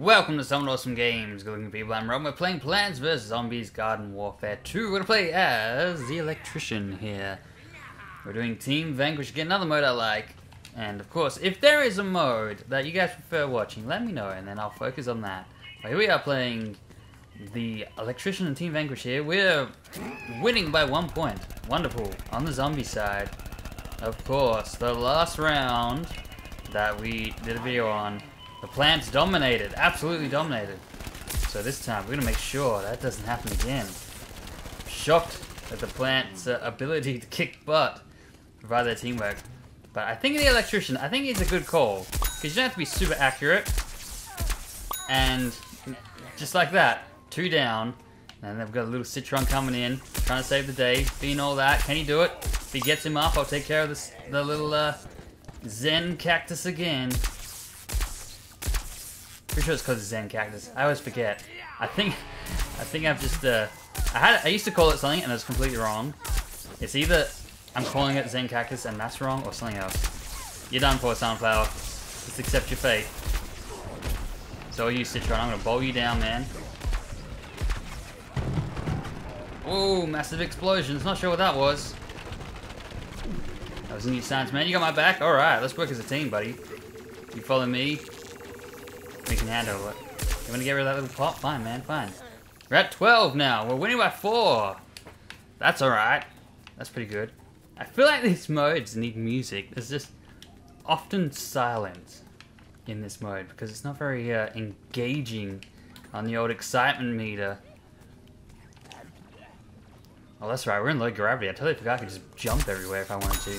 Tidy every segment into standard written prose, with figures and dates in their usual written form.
Welcome to Somewhat Awesome Games, good looking people. I'm Rob. We're playing Plants vs. Zombies Garden Warfare 2. We're gonna play as the Electrician here. We're doing Team Vanquish, get another mode I like. And of course, if there is a mode that you guys prefer watching, let me know and then I'll focus on that. But here we are playing the Electrician and Team Vanquish here. We're winning by 1 point. Wonderful. On the zombie side. Of course, the last round that we did a video on, the plants dominated, absolutely dominated. So this time, we're gonna make sure that doesn't happen again. Shocked at the plant's ability to kick butt, provide their teamwork. But I think the Electrician, I think it's a good call, because you don't have to be super accurate. And just like that, two down. And they've got a little Citron coming in, trying to save the day, being all that. Can he do it? If he gets him up, I'll take care of this, the little Zen Cactus again. Pretty sure it's called Zen Cactus. I always forget. I think I've just I used to call it something and it's completely wrong. It's either I'm calling it Zen Cactus and that's wrong, or something else. You're done for, Sunflower. Just accept your fate. So you, Citron, I'm gonna bowl you down, man. Oh, massive explosions. Not sure what that was. That was a new science, man. You got my back? Alright, let's work as a team, buddy. You follow me. We can handle it. You want to get rid of that little pot? Fine, man, fine. We're at 12 now. We're winning by 4. That's alright. That's pretty good. I feel like these modes need music. There's just often silence in this mode because it's not very engaging on the old excitement meter. Oh, that's right, we're in low gravity. I totally forgot I could just jump everywhere if I wanted to.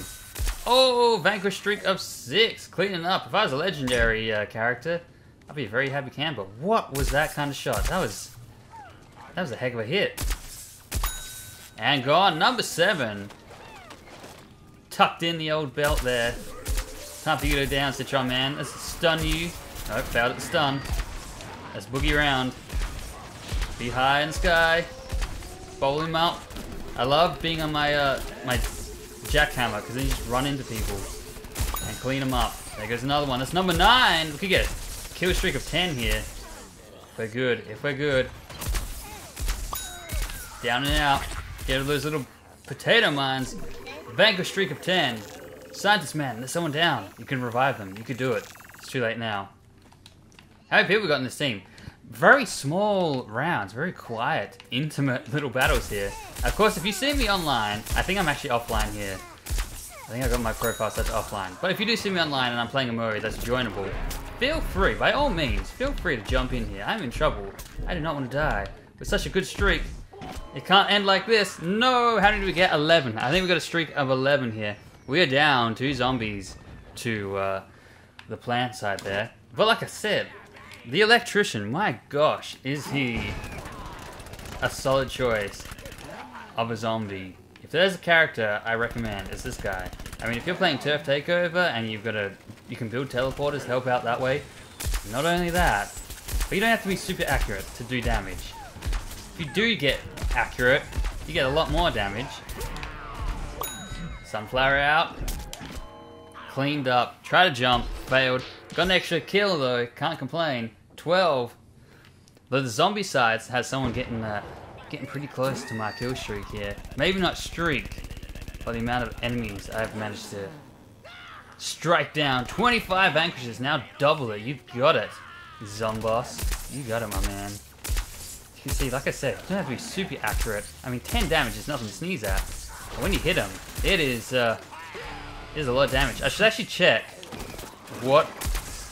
Oh, Vanquish streak of 6, cleaning up. If I was a legendary character, I'd be a very happy camper. What was that kind of shot? That was a heck of a hit. And gone, number 7. Tucked in the old belt there. Time for you to go down, Citron Man. Let's stun you. Nope, failed at the stun. Let's boogie around. Be high in the sky. Bowl him out. I love being on my my jackhammer, because then you just run into people and clean them up. There goes another one. That's number 9. We could get it. Kill streak of 10 here. We're good. If we're good. Down and out. Get rid of those little potato mines. Vanquish streak of 10. Scientist Man, there's someone down. You can revive them. You could do it. It's too late now. How many people we got in this team? Very small rounds, very quiet, intimate little battles here. Of course, if you see me online, I think I'm actually offline here. I think I got my profile set to offline. But if you do see me online and I'm playing a mode that's joinable, feel free, by all means, feel free to jump in here. I'm in trouble. I do not want to die. With such a good streak, it can't end like this. No, how did we get 11? I think we got a streak of 11 here. We are down 2 zombies to the plant side there. But like I said, the Electrician, my gosh, is he a solid choice of a zombie. If there's a character I recommend, it's this guy. I mean, if you're playing Turf Takeover and you've got you can build teleporters, help out that way. Not only that, but you don't have to be super accurate to do damage. If you do get accurate, you get a lot more damage. Sunflower out. Cleaned up. Try to jump. Failed. Got an extra kill though, can't complain. 12. But the zombie side has someone getting pretty close to my kill streak here. Maybe not streak, but the amount of enemies I've managed to strike down. 25 vanquishes, now double it. You've got it, Zomboss. You got it, my man. You can see, like I said, you don't have to be super accurate. I mean, 10 damage is nothing to sneeze at. But when you hit him, it is a lot of damage. I should actually check what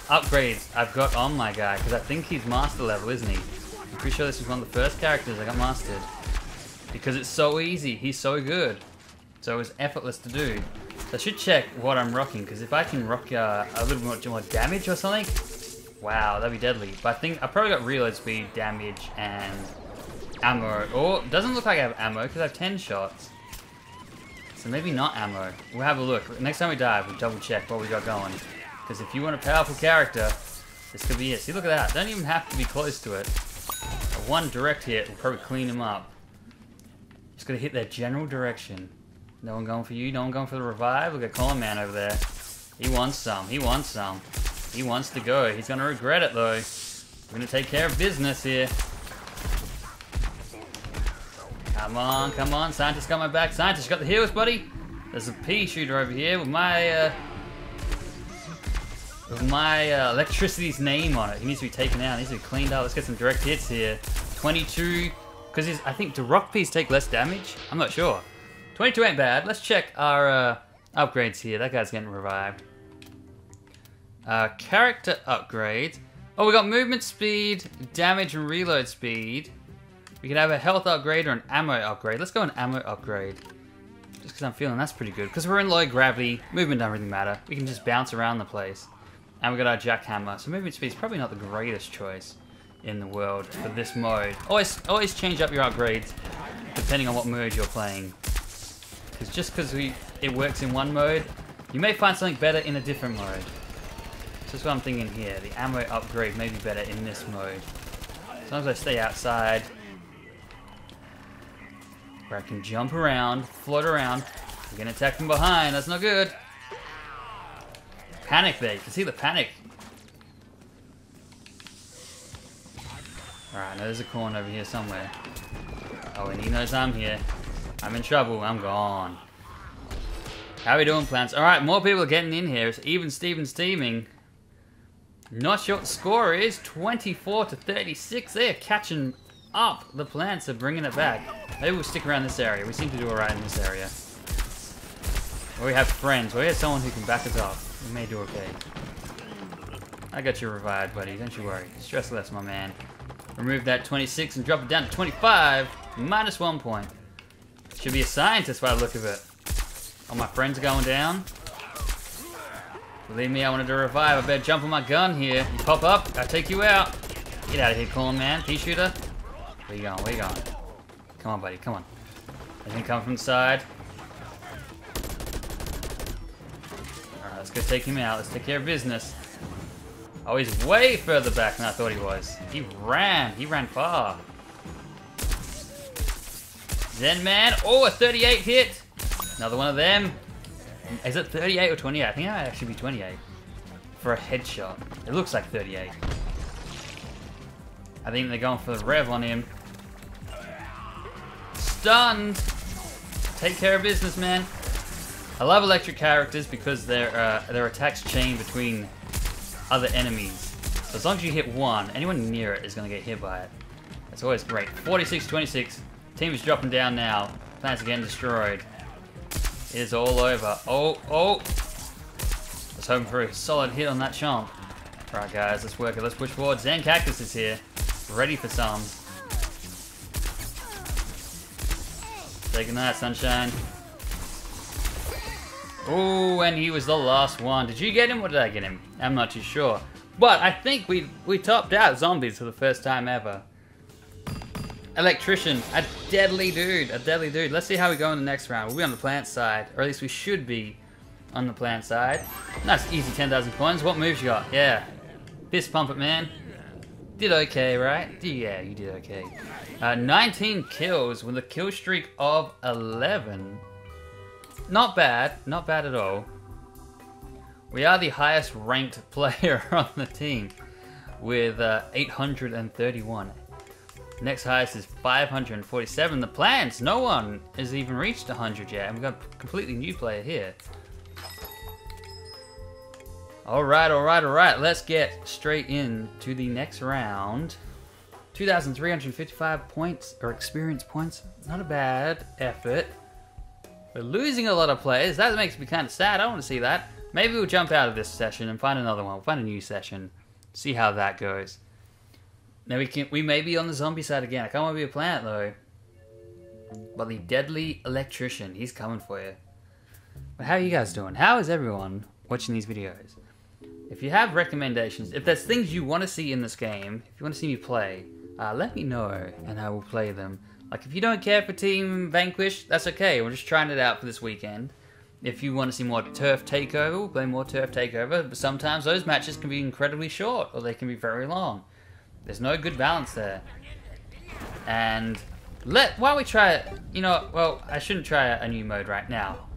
upgrades I've got on my guy, because I think he's master level, isn't he? I'm pretty sure this is one of the first characters I got mastered because it's so easy. He's so good, so it's effortless to do. So I should check what I'm rocking, because if I can rock a little bit more damage or something, wow, that'd be deadly. But I think I probably got reload speed, damage, and ammo. Or doesn't look like I have ammo because I have 10 shots, so maybe not ammo. We'll have a look next time we dive. We'll double check what we got going. Because if you want a powerful character, this could be it. See, look at that. Don't even have to be close to it. A one direct hit will probably clean him up. Just gotta hit that general direction. No one going for you. No one going for the revive. Look at Colin Man over there. He wants some. He wants some. He wants to go. He's gonna regret it though. We're gonna take care of business here. Come on, come on. Scientist got my back. Scientist got the heels, buddy. There's a pea shooter over here with my electricity's name on it. He needs to be taken out. He needs to be cleaned up. Let's get some direct hits here. 22, because I think the rock peas take less damage. I'm not sure. 22 ain't bad. Let's check our upgrades here. That guy's getting revived. Character upgrade. Oh, we got movement speed, damage, and reload speed. We can have a health upgrade or an ammo upgrade. Let's go an ammo upgrade. Just because I'm feeling that's pretty good. Because we're in low gravity, movement doesn't really matter. We can just bounce around the place. And we got our jackhammer. So movement speed is probably not the greatest choice in the world for this mode. Always change up your upgrades depending on what mode you're playing. Because just because it works in one mode, you may find something better in a different mode. That's what I'm thinking here. The ammo upgrade may be better in this mode. As long as I stay outside, where I can jump around, float around. I'm gonna attack from behind. That's not good. Panic there. You can see the panic. All right, now there's a corn over here somewhere. Oh, and he knows I'm here. I'm in trouble. I'm gone. How are we doing, plants? All right, more people are getting in here. It's even Steven steaming. Not sure what the score is. 24 to 36. They are catching up. The plants are bringing it back. Maybe we'll stick around this area. We seem to do alright in this area. Or we have friends. Or we have someone who can back us up. We may do okay. I got you revived, buddy. Don't you worry. Stress less, my man. Remove that 26 and drop it down to 25. Minus 1 point. Should be a scientist by the look of it. All my friends are going down. Believe me, I wanted to revive. I better jump on my gun here. You pop up, I take you out. Get out of here, corn man. Pea shooter. Where you going? Where you going? Come on, buddy. Come on. I can come from the side. Alright, let's go take him out. Let's take care of business. Oh, he's way further back than I thought he was. He ran. He ran far. Zen man. Oh, a 38 hit. Another one of them. Is it 38 or 28? I think it might actually be 28 for a headshot. It looks like 38. I think they're going for the rev on him. Stunned. Take care of business, man. I love electric characters because their attacks chain between other enemies. So as long as you hit one, anyone near it is going to get hit by it. That's always great. 46-26. Team is dropping down now. Plants are getting destroyed. It is all over. Oh, oh! I was hoping for a solid hit on that chomp. Alright guys, let's work it. Let's push forward. Zen Cactus is here. Ready for some. Taking that, sunshine. Oh, and he was the last one. Did you get him or did I get him? I'm not too sure. But I think we topped out zombies for the first time ever. Electrician, a deadly dude, a deadly dude. Let's see how we go in the next round. We'll be on the plant side, or at least we should be on the plant side. Nice, easy 10,000 coins. What moves you got? Yeah. Fist pump it, man. Did okay, right? Yeah, you did okay. 19 kills with a kill streak of 11. Not bad, not bad at all. We are the highest ranked player on the team with 831. Next highest is 547. The plants, no one has even reached 100 yet. And we've got a completely new player here. Alright, alright, alright. Let's get straight in to the next round. 2,355 points, or experience points. Not a bad effort. We're losing a lot of players. That makes me kind of sad. I don't want to see that. Maybe we'll jump out of this session and find another one. We'll find a new session. See how that goes. Now we may be on the zombie side again. I can't want to be a plant though. But the deadly electrician, he's coming for you. But how are you guys doing? How is everyone watching these videos? If you have recommendations, if there's things you want to see in this game, if you want to see me play, let me know and I will play them. Like if you don't care for Team Vanquish, that's okay. We're just trying it out for this weekend. If you want to see more Turf Takeover, we'll play more Turf Takeover. But sometimes those matches can be incredibly short or they can be very long. There's no good balance there. And while we try it, you know, well, I shouldn't try a new mode right now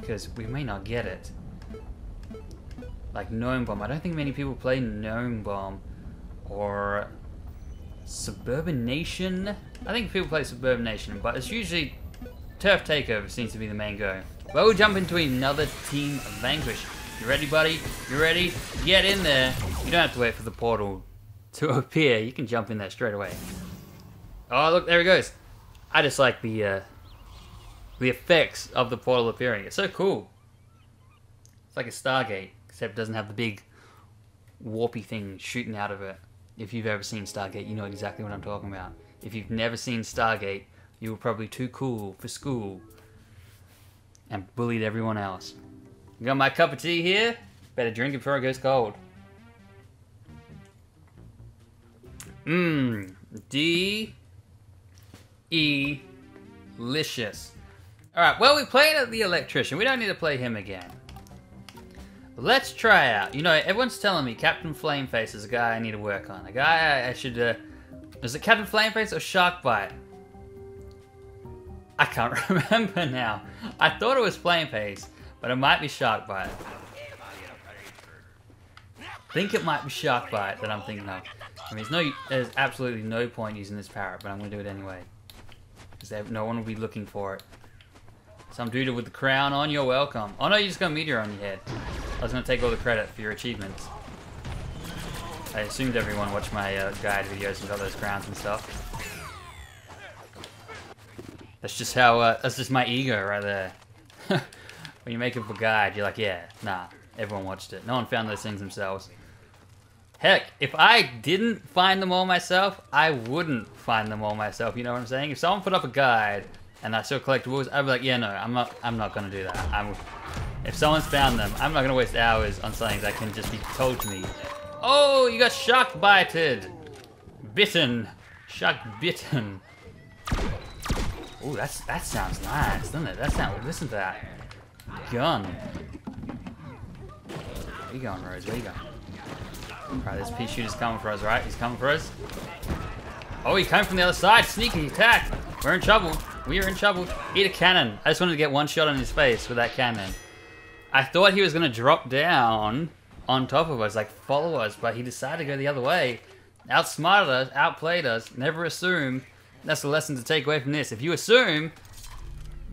because we may not get it. Like Gnome Bomb. I don't think many people play Gnome Bomb or Suburbanation? I think people play Suburbanation, but it's usually Turf Takeover seems to be the main go. Well, we'll jump into another Team Vanquish. You ready, buddy? You ready? Get in there. You don't have to wait for the portal to appear. You can jump in there straight away. Oh, look, there he goes. I just like the effects of the portal appearing. It's so cool. It's like a Stargate, except it doesn't have the big warpy thing shooting out of it. If you've ever seen Stargate, you know exactly what I'm talking about. If you've never seen Stargate, you were probably too cool for school and bullied everyone else. I got my cup of tea here. Better drink it before it goes cold. D-E-licious. Alright, well, we played at the Electrician. We don't need to play him again. Let's try out. You know, everyone's telling me Captain Flameface is a guy I need to work on. A guy I should, is it Captain Flameface or Sharkbite? I can't remember now. I thought it was Flameface, but it might be Sharkbite. I think it might be Sharkbite that I'm thinking of. I mean, there's absolutely no point using this parrot, but I'm going to do it anyway. Because no one will be looking for it. Some dude with the crown on, you're welcome. Oh no, you just got a meteor on your head. I was going to take all the credit for your achievements. I assumed everyone watched my guide videos and got those crowns and stuff. That's just how, that's just my ego right there. When you make up a guide, you're like, yeah, nah, everyone watched it. No one found those things themselves. Heck, if I didn't find them all myself, I wouldn't find them all myself, you know what I'm saying? If someone put up a guide and I saw collectibles, I'd be like, yeah, no, I'm not gonna do that. If someone's found them, I'm not gonna waste hours on something that can just be told to me. Oh, you got shark-bited! Bitten! Shark-bitten! Ooh, that sounds nice, doesn't it? Listen to that. Gun. Where you going, Rose? Where you going? Alright, this pea shooter's coming for us, right? He's coming for us. Oh, he came from the other side. Sneaky attack. We're in trouble. We are in trouble. Eat a cannon. I just wanted to get one shot on his face with that cannon. I thought he was going to drop down on top of us, like follow us, but he decided to go the other way. Outsmarted us, outplayed us. Never assume. That's the lesson to take away from this. If you assume,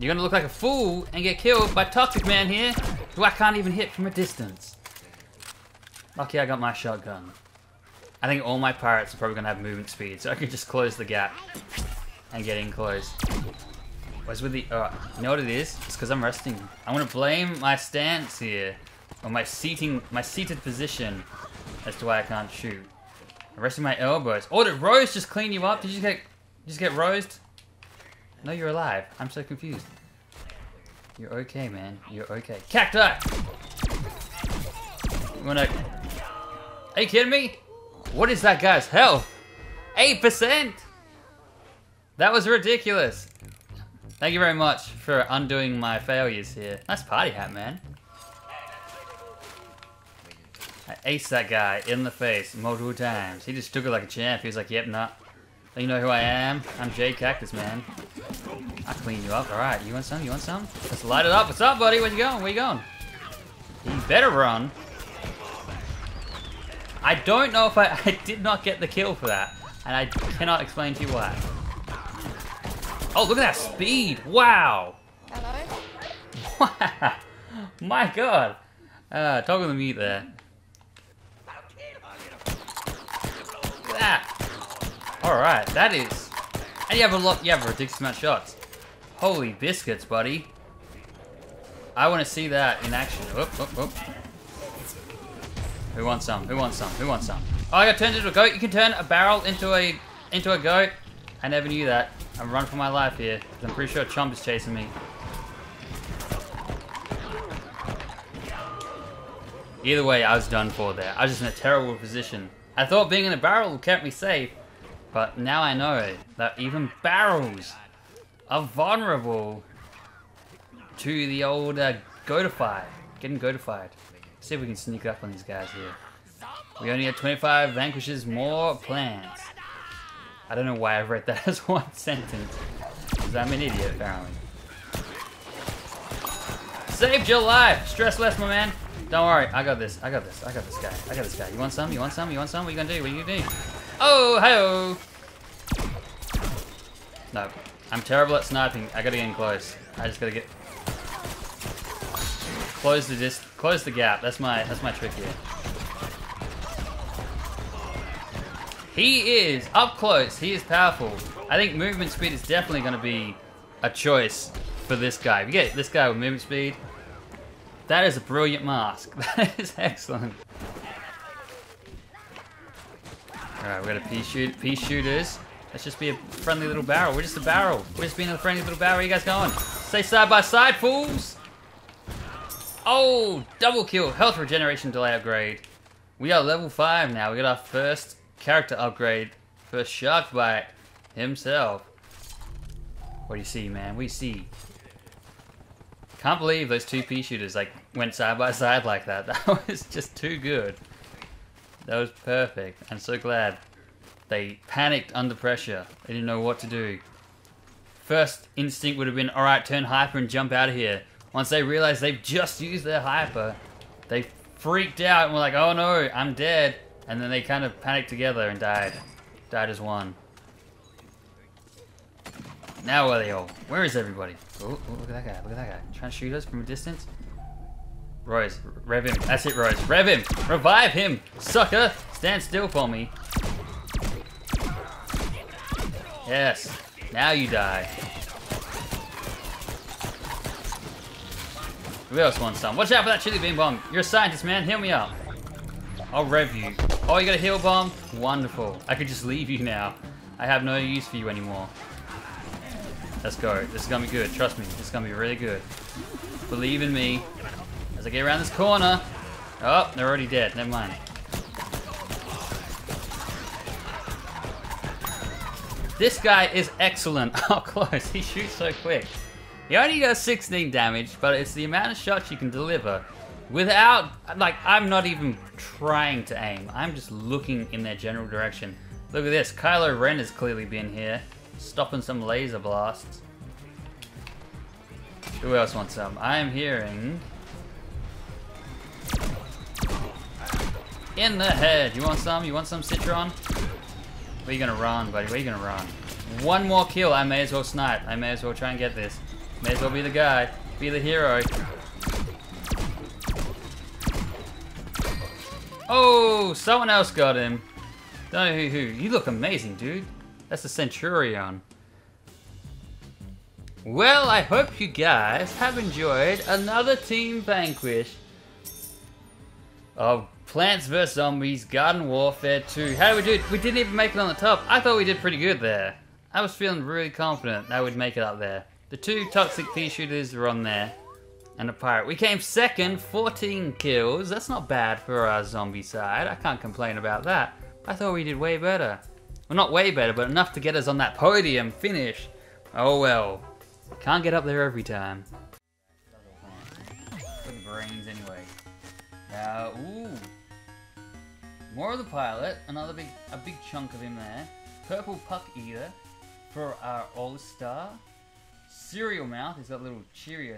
you're going to look like a fool and get killed by Toxic Man here, who I can't even hit from a distance. Lucky I got my shotgun. I think all my pirates are probably going to have movement speed, so I can just close the gap and get in close. What's with the... you know what it is? It's because I'm resting. I want to blame my stance here, or my seated position, as to why I can't shoot. I'm resting my elbows. Oh, did Rose just clean you up? Did you just get rosed? No, you're alive. I'm so confused. You're okay, man. You're okay. Cacti! You wanna... Are you kidding me? What is that guy's health? 8%! That was ridiculous. Thank you very much for undoing my failures here. Nice party hat, man. I aced that guy in the face multiple times. He just took it like a champ. He was like, yep, nah. You know who I am? I'm Jade Cactus, man. I clean you up. Alright, you want some? You want some? Let's light it up. What's up, buddy? Where you going? Where you going? You better run. I don't know if I did not get the kill for that. And I cannot explain to you why. Oh, look at that speed! Wow! Hello? Wow! My god! Toggle the mute there. Look at that! Alright, that is... And you have a ridiculous amount of shots. Holy biscuits, buddy. I want to see that in action. Whoop, whoop, whoop. Who wants some? Who wants some? Who wants some? Oh, I got turned into a goat. You can turn a barrel into a goat. I never knew that. I'm running for my life here, because I'm pretty sure Chomp is chasing me. Either way, I was done for there. I was just in a terrible position. I thought being in a barrel kept me safe. But now I know that even barrels are vulnerable to the old goatified. Getting goatified. See if we can sneak up on these guys here. We only have 25 vanquishes, more plans. I don't know why I've read that as one sentence. Because I'm an idiot, apparently. Saved your life! Stress less, my man. Don't worry, I got this, I got this, I got this guy. You want some? You want some? You want some? What are you gonna do? What are you gonna do? Oh, hi-oh! No. I'm terrible at sniping. I gotta get in close. I just gotta get... Close the gap. That's my trick here. He is up close. He is powerful. I think movement speed is definitely going to be a choice for this guy. We get this guy with movement speed. That is a brilliant mask. That is excellent. Alright, we're going to pea shooters. Let's just be a friendly little barrel. We're just a barrel. We're just being a friendly little barrel. Where are you guys going? Stay side by side, fools! Oh, double kill. Health regeneration delay upgrade. We are level 5 now. We got our first... character upgrade for Sharkbite himself. What do you see, man? We see. Can't believe those two pea shooters like went side by side like that. That was just too good. That was perfect. I'm so glad they panicked under pressure. They didn't know what to do. First instinct would have been, all right, turn hyper and jump out of here. Once they realized they've just used their hyper, they freaked out and were like, oh no, I'm dead. And then they kind of panicked together and died. Died as one. Now where are they all? Where is everybody? Oh, look at that guy. Look at that guy. Trying to shoot us from a distance. Rose. Rev him. That's it, Rose. Rev him. Revive him. Sucker. Stand still for me. Yes. Now you die. Who else wants some? Watch out for that chili bean bomb. You're a scientist, man. Heal me up. I'll rev you. Oh, you got a heal bomb? Wonderful. I could just leave you now. I have no use for you anymore. Let's go. This is gonna be good. Trust me. This is gonna be really good. Believe in me. As I get around this corner. Oh, they're already dead. Never mind. This guy is excellent. Oh, close. He shoots so quick. He only does 16 damage, but it's the amount of shots you can deliver. Without, like, I'm not even trying to aim. I'm just looking in their general direction. Look at this. Kylo Ren has clearly been here, stopping some laser blasts. Who else wants some? I am hearing... in the head. You want some? You want some, Citron? Where are you gonna run, buddy? Where are you gonna run? One more kill. I may as well snipe. I may as well try and get this. May as well be the guy. Be the hero. Oh, someone else got him. Don't know who. You look amazing, dude. That's the Centurion. Well, I hope you guys have enjoyed another Team Vanquish of Plants vs. Zombies Garden Warfare 2. How did we do? We didn't even make it on the top. I thought we did pretty good there. I was feeling really confident that we'd make it up there. The two toxic pea shooters were on there. And a pirate. We came second, 14 kills. That's not bad for our zombie side. I can't complain about that. I thought we did way better. Well, not way better, but enough to get us on that podium finish. Oh well. Can't get up there every time. For the brains anyway. Now, ooh. More of the pilot. Another big chunk of him there. Purple Puck Eater for our all-star. Cereal Mouth. He's got little Cheerios.